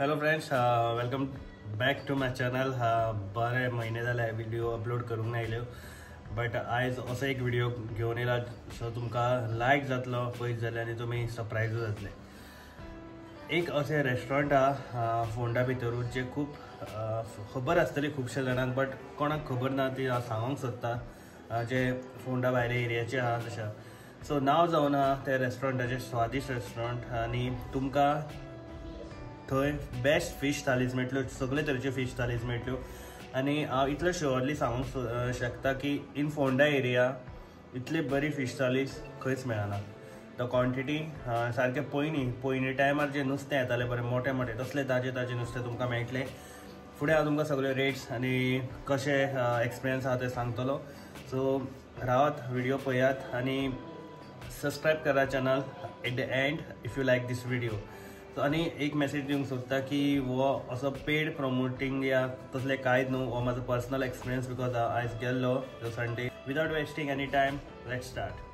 Hello friends, welcome back to my channel. हा बरे महिने झाले व्हिडिओ अपलोड करूंक नायल्यो, बट आयज असो एक व्हिडिओ घेवन येला सो तुमकां लायक जातलो, पळयत जाल्यार आनी तुमी सरप्रायज जातले. एक असे रेस्टॉरंट हा फोंडा भितरूच जे खूब खबर आसतली खुबशे जाणांक, बट कोणाक खबर ना ती हांव सांगूंक सोदता, जे फोंडा भायर एरियाचे हा तशा. सो नांव जावन हा त्या रेस्टॉरंटाचे स्वादिष्ट रेस्टॉरंट, आनी तुमकां थंय बेस्ट फिश थालीज मेळटल्यो, सगळे तरेचे फिश थालीज मेळटल्यो. आनी हांव इतलो शुअरली सांगूंक शकता की इन फोंडा एरिया इतली बरी फिश थालीज खंयच मेळना. द क्वॉंटिटी सारके पयनी टायमार जे नुस्तें येताले बरें मोटे मोटे तसले ताजे नुस्तें तुमकां मेळटलें. फुडें हांव तुमकां सगळे रेट्स आनी कशे एक्सपिरियन्स आसा ते सांगतलो. सो रावात, व्हिडिओ पळयात आनी सबस्क्रायब करा channel at the end if you like this video. So आनी एक मेसेज दिवंक सोदता की वो असो पेड प्रमोटींग या तसलें कांयच न्हू, हो म्हाजो पर्सनल एक्सपिरियन्स बिकॉज हांव आयज गेल्लो the Sunday. Without wasting any time, let's start.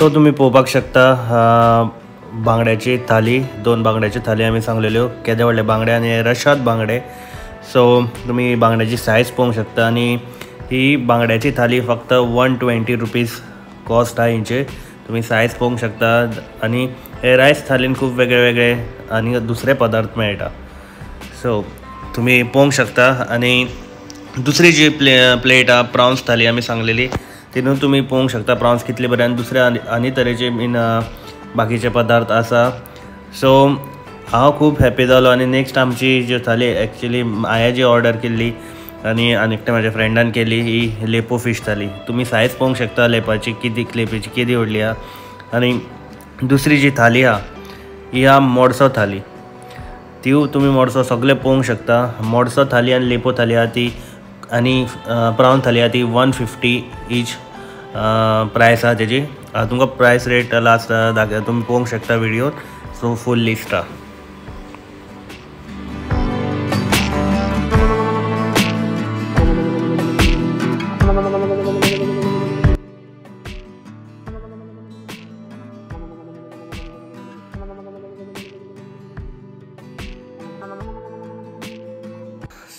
So तुम्ही पोवपाक शकता बांगड्याची थाली, दोन बांगड्याची थाली आम्ही सांगलेल्यो, केदे व्हडले बांगडे आनी रशाद बांगडे. सो तुम्ही बांगड्याची सायज पळोवंक शकता आनी ही बांगड्याची थाली फक्त 120 रुपीज कॉस्ट आहे हिंचे. तुम्ही सायज पळोवंक शकता आनी हे रायस थालीन खूप वेगळे आनी दुसरे पदार्थ मेळटा. सो तुम्ही पळोवंक शकता आनी दुसरी जी प्लेट हा प्राउन्स थाली आम्ही सांगलेली तितून तुम्ही पळोवंक शकता प्राउन्स कितले बरे आनी दुसरे आनी तरेचे मीन बाकीचे पदार्थ आसा. सो हांव खूब हॅप्पी जालो आनी नेक्स्ट आमची जी थाली एक्चुली हांवें जी ऑर्डर केल्ली आनी आनी एकटे म्हाज्या फ्रेंडान केली ही लेपो फीश थाली. तुमी सायज पळोवंक शकता लेपाची किती लेपीची किती व्हडली हा. आनी दुसरी जी थाली हा ही हा मोडसो थाली. त्यो तुमी मोडसो सगळे पळोवंक शकता. मोडसो थाली आनी लेपो थाली हा ती आनी प्राउन थाली हा ती 150 इच प्रायस हा तेजी. तुमकां प्रायस रेट लास्ट दाखयता, तुमी पळोवंक शकता व्हिडिओ. सो फूल लिस्ट हा.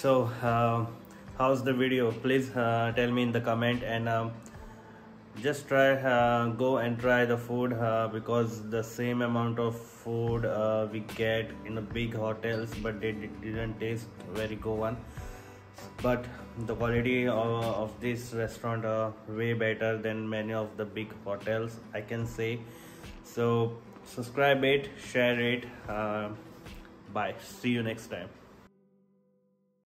सो how's the video? Please tell me in the comment, and just try go and try the food because the same amount of food we get in the big hotels, but they didn't taste very good one. But the quality of this restaurant are way better than many of the big hotels, I can say. So subscribe it, share it. Bye. See you next time.